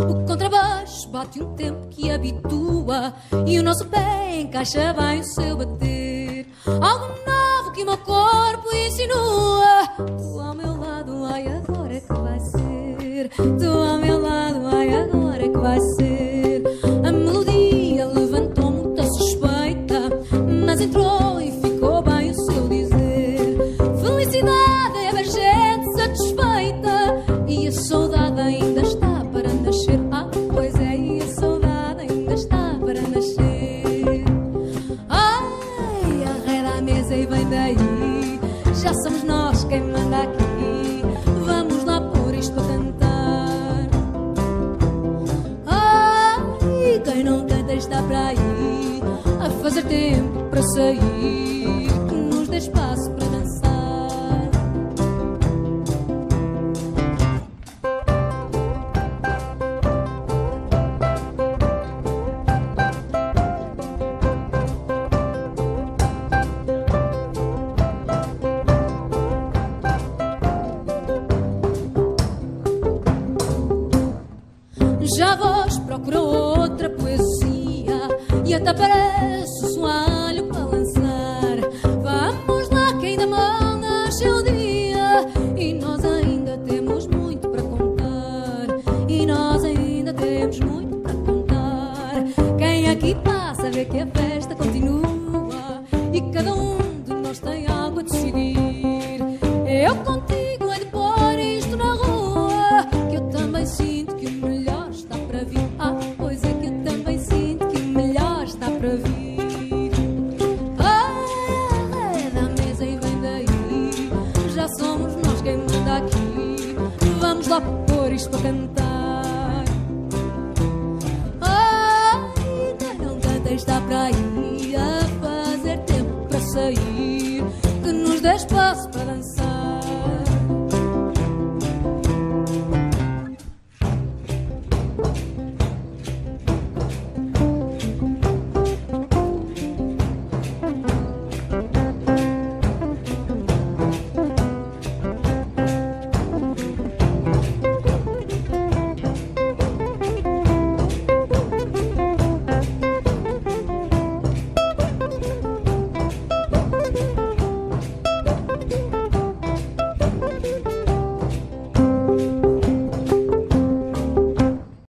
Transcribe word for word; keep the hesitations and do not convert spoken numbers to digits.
O contrabaixo bate um tempo que habitua e o nosso pé encaixa bem o seu bater. Algo novo que o meu corpo insinua. Tu ao meu lado, ai, agora é que vai ser. Tu ao meu lado, ai, agora é que vai ser. A melodia levantou muita suspeita, mas entrou e ficou bem o seu dizer. Felicidade é ver gente satisfeita e a saudade ainda está. Ah, pois é, e a saudade ainda está para nascer. Ai, arreda a mesa e vem daí. Já somos nós quem manda aqui. Vamos lá por isto a cantar. Ai, quem não canta está para aí, a fazer tempo para sair, que nos dê espaço para dançar. Já a voz procura outra poesia e até parece o soalho para lançar. Vamos lá que ainda mal nasceu o dia e nós ainda temos muito para contar. E nós ainda temos muito para contar. Quem aqui passa vê que a festa continua e cada um de nós tem algo a decidir. Eu contigo é de pôr isto na rua, que eu também sinto que o melhor somos nós quem manda aqui. Vamos lá pôr isto a cantar.